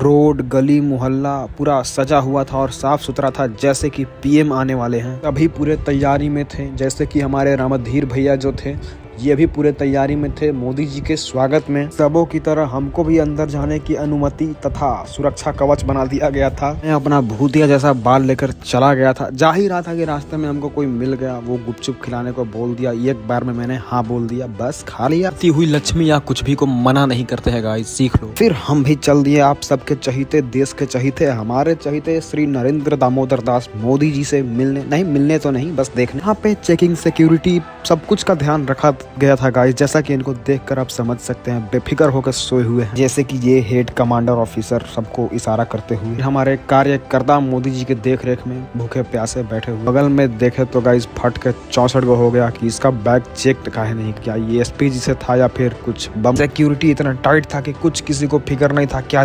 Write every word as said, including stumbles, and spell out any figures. Road गली मोहल्ला पूरा सजा हुआ था और साफ सुथरा था, जैसे कि पीएम आने वाले हैं। अभी पूरे तैयारी में थे, जैसे कि हमारे रामधीर भैया जो थे ये भी पूरे तैयारी में थे। मोदी जी के स्वागत में सबों की तरह हमको भी अंदर जाने की अनुमति तथा सुरक्षा कवच बना दिया गया था। मैं अपना भूतिया जैसा बाल लेकर चला गया था, जा ही रहा था कि रास्ते में हमको कोई मिल गया, वो गुपचुप खिलाने को बोल दिया। एक बार में मैंने हाँ बोल दिया, बस खा लिया। ती हुई लक्ष्मी या कुछ भी को मना नहीं करते है गाइस, सीख लो। फिर हम भी चल दिए आप सबके चहीते, देश के चहीते, हमारे चहीते श्री नरेंद्र दामोदरदास मोदी जी से मिलने, नहीं मिलने तो नहीं, बस देखने। यहाँ पे चेकिंग सिक्योरिटी सब कुछ का ध्यान रखा गया था गाइस, जैसा कि इनको देखकर आप समझ सकते हैं बेफिक्र होकर सोए हुए हैं, जैसे कि ये हेड कमांडर ऑफिसर सबको इशारा करते हुए। हमारे कार्यकर्ता मोदी जी के देखरेख में भूखे प्यासे बैठे हुए। बगल में देखे तो गाइस फट के चौसठ गो हो गया कि इसका बैग चेक काहे नहीं किया, ये एस पी जी से था या फिर कुछ बम। सिक्योरिटी इतना टाइट था कि कुछ किसी को फिक्र नहीं था क्या